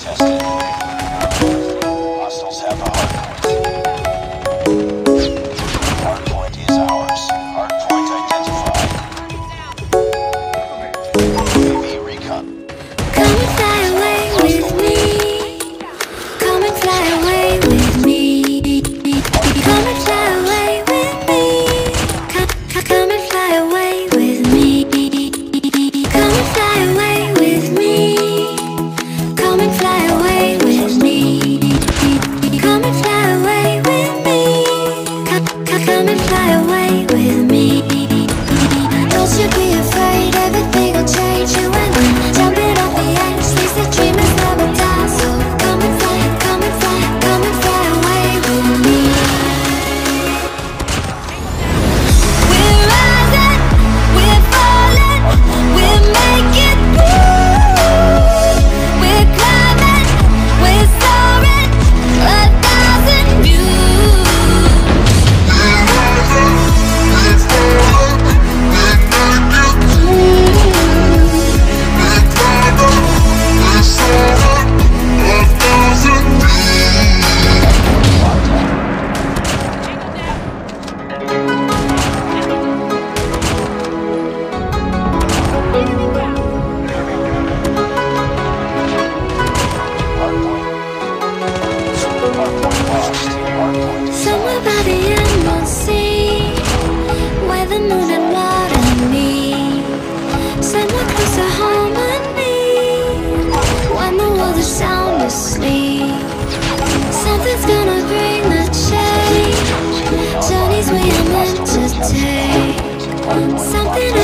Tested. Hostiles have the hard point. Hard point is ours. Hard point identified. UAV recon. Come and fly away with me. Come and fly away with me. Come and fly away with me. Come and fly away with me. Come and fly away with me. Come and fly away with me. Come and fly away with me. Come and fly away with me. Don't you be afraid, everything will change you and me. Jumping off the edge, these the dream is never die. So come and fly, come and fly, come and fly away with me. We're rising, we're falling, we're making moves. We're climbing, we're soaring, 1,000 views. Somewhere by the unknown sea, where the moon and water meet. Somewhere close to harmony, when the world is sound asleep. Something's gonna bring the change. Journeys we are meant to take. Something.